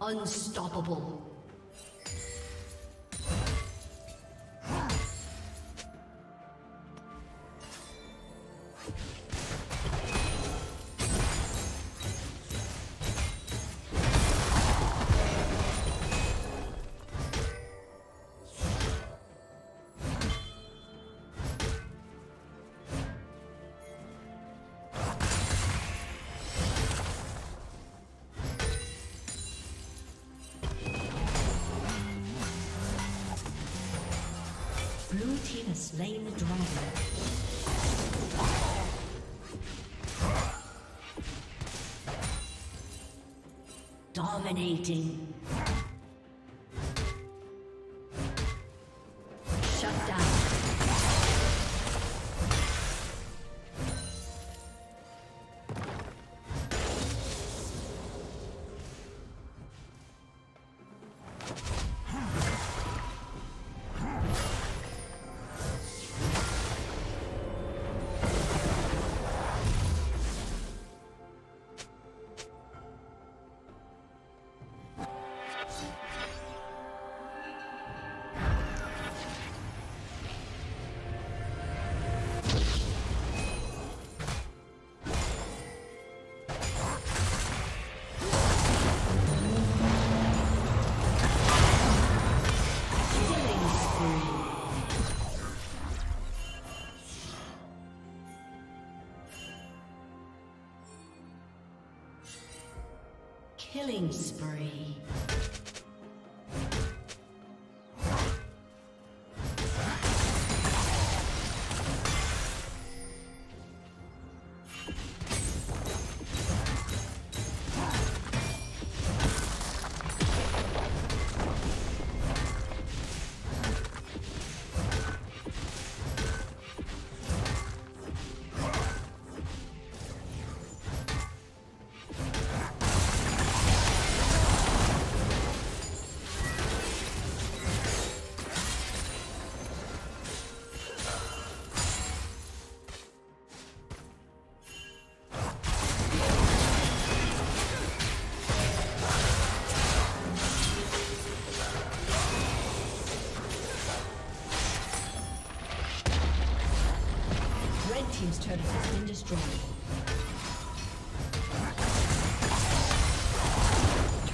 Unstoppable. Blue team has slain the dragon. Dominating. Shut down. Killing spree. team's turret has been destroyed.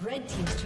Red team's